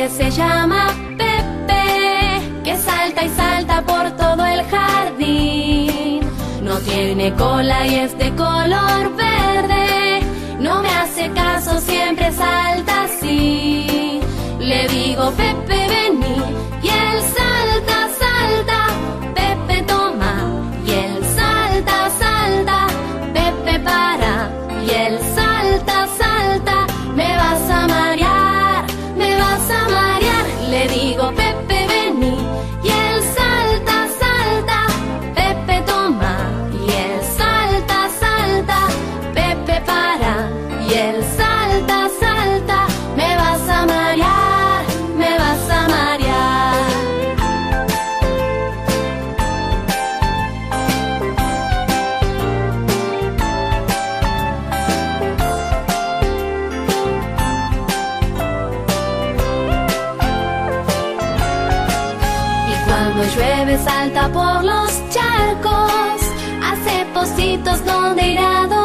que se llama Pepe, que salta y salta por todo el jardín. No tiene cola y es de color verde, no me hace caso, siempre salta así. Le digo, Pepe, vení, y él salta, salta. Pepe, toma, y él salta, salta. Pepe, para, y él salta, salta. Me vas a marear, me vas a marear. Le digo, Pepe, vení, y él salta, salta. Pepe, toma, y él salta, salta. Pepe, para, y él salta, salta. Me vas a marear. Cuando llueve salta por los charcos, hace pocitos donde irá a dormir.